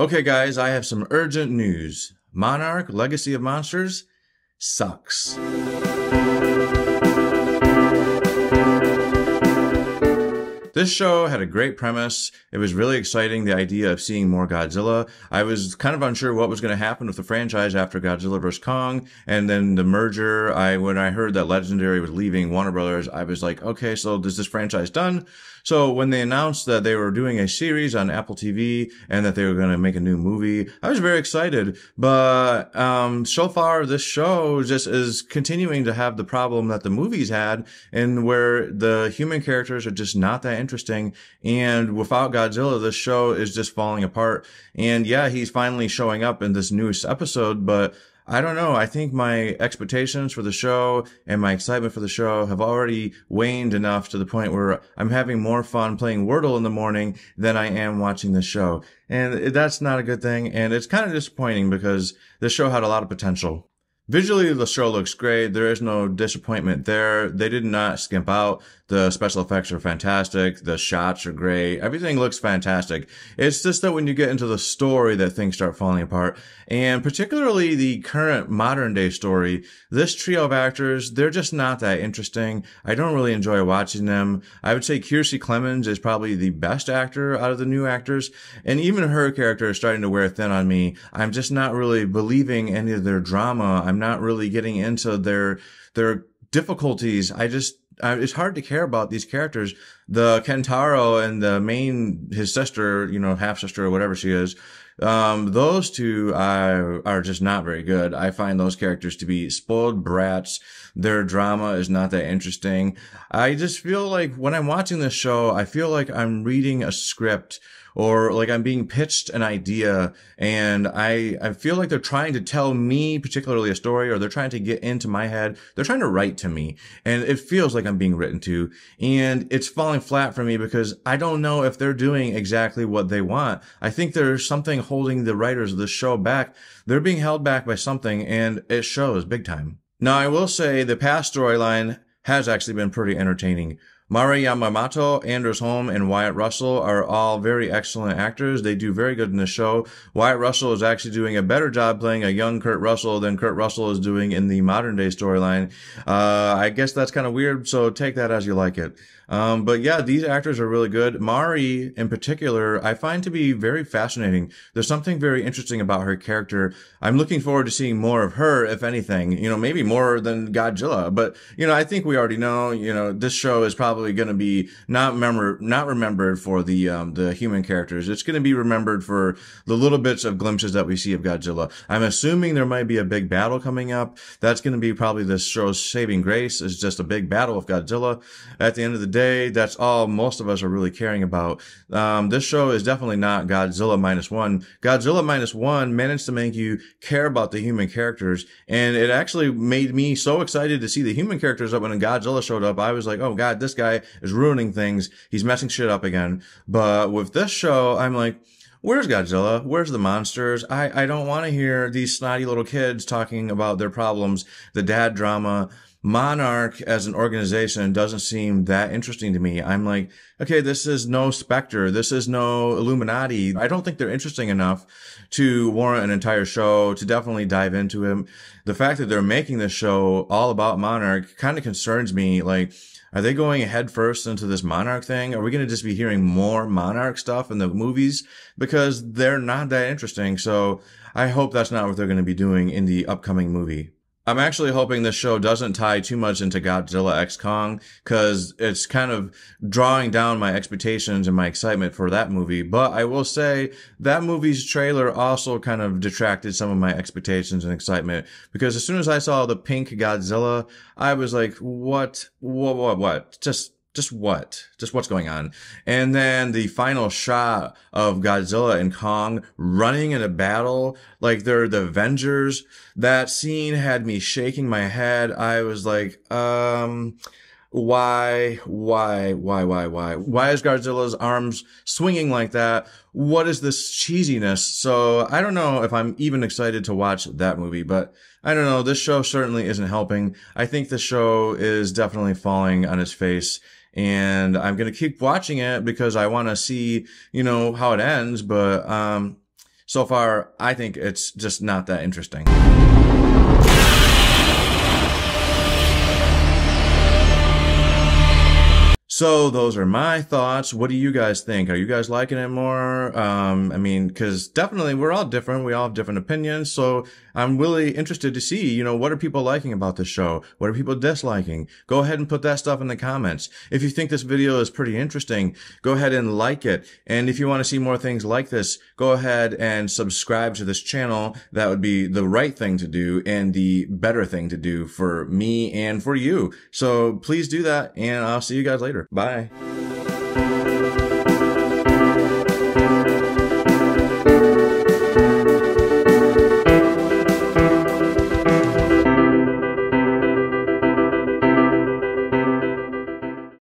Okay guys, I have some urgent news. Monarch Legacy of Monsters sucks. This show had a great premise. It was really exciting, the idea of seeing more Godzilla. I was kind of unsure what was going to happen with the franchise after Godzilla vs. Kong, and then the merger. When I heard that Legendary was leaving Warner Brothers, I was like, okay, so is this franchise done? So when they announced that they were doing a series on Apple TV and that they were going to make a new movie, I was very excited. But so far, this show just is continuing to have the problem that the movies had, and where the human characters are just not that interesting, and without Godzilla this show is just falling apart. And yeah, he's finally showing up in this newest episode, but I don't know, I think my expectations for the show and my excitement for the show have already waned enough to the point where I'm having more fun playing Wordle in the morning than I am watching the show, and that's not a good thing. And it's kind of disappointing because this show had a lot of potential. Visually, the show looks great. There is no disappointment there. They did not skimp out. The special effects are fantastic. The shots are great. Everything looks fantastic. It's just that when you get into the story that things start falling apart. And particularly the current modern day story, this trio of actors, they're just not that interesting. I don't really enjoy watching them. I would say Kiersey Clemens is probably the best actor out of the new actors. And even her character is starting to wear thin on me. I'm just not really believing any of their drama. I'm not really getting into their difficulties. It's hard to care about these characters. The Kentaro and the his sister, you know, half sister or whatever she is. Those two are just not very good. I find those characters to be spoiled brats. Their drama is not that interesting. I just feel like when I'm watching this show, I feel like I'm reading a script, or like I'm being pitched an idea, and I feel like they're trying to tell me particularly a story, or they're trying to get into my head. They're trying to write to me, and it feels like I'm being written to, and it's falling flat for me because I don't know if they're doing exactly what they want. I think there's something holding the writers of this show back. They're being held back by something, and it shows big time. Now, I will say the past storyline has actually been pretty entertaining. Mari Yamamoto, Anders Holm, and Wyatt Russell are all very excellent actors. They do very good in the show. Wyatt Russell is actually doing a better job playing a young Kurt Russell than Kurt Russell is doing in the modern day storyline. I guess that's kind of weird, so take that as you like it. But yeah, these actors are really good. Mari, in particular, I find to be very fascinating. There's something very interesting about her character. I'm looking forward to seeing more of her, if anything. You know, maybe more than Godzilla. But, you know, I think we already know, you know, this show is probably going to be not remembered for the human characters. It's going to be remembered for the little bits of glimpses that we see of Godzilla. I'm assuming there might be a big battle coming up. That's going to be probably this show's saving grace, is just a big battle of Godzilla. At the end of the day, that's all most of us are really caring about. This show is definitely not Godzilla minus one. Godzilla minus one managed to make you care about the human characters, and it actually made me so excited to see the human characters that when Godzilla showed up, I was like, oh God, this guy is ruining things. He's messing shit up again. But with this show, I'm like, where's Godzilla? Where's the monsters? I don't want to hear these snotty little kids talking about their problems, the dad drama. Monarch as an organization doesn't seem that interesting to me. I'm like, okay, this is no Spectre. This is no Illuminati. I don't think they're interesting enough to warrant an entire show, to definitely dive into him. The fact that they're making this show all about Monarch kind of concerns me. Like, are they going head first into this Monarch thing? Are we going to just be hearing more Monarch stuff in the movies? Because they're not that interesting. So I hope that's not what they're going to be doing in the upcoming movie. I'm actually hoping this show doesn't tie too much into Godzilla x Kong, because it's kind of drawing down my expectations and my excitement for that movie. But I will say that movie's trailer also kind of detracted some of my expectations and excitement, because as soon as I saw the pink Godzilla, I was like, what? Just what's going on? And then the final shot of Godzilla and Kong running in a battle, like they're the Avengers. That scene had me shaking my head. I was like, why? Why is Godzilla's arms swinging like that? What is this cheesiness? So I don't know if I'm even excited to watch that movie, but I don't know. This show certainly isn't helping. I think the show is definitely falling on its face. And I'm going to keep watching it because I want to see, you know, how it ends. But So far, I think it's just not that interesting. So those are my thoughts. What do you guys think? Are you guys liking it more? I mean, because definitely we're all different. We all have different opinions. So I'm really interested to see, you know, what are people liking about this show? What are people disliking? Go ahead and put that stuff in the comments. If you think this video is pretty interesting, go ahead and like it. And if you want to see more things like this, go ahead and subscribe to this channel. That would be the right thing to do and the better thing to do for me and for you. So please do that, and I'll see you guys later. Bye.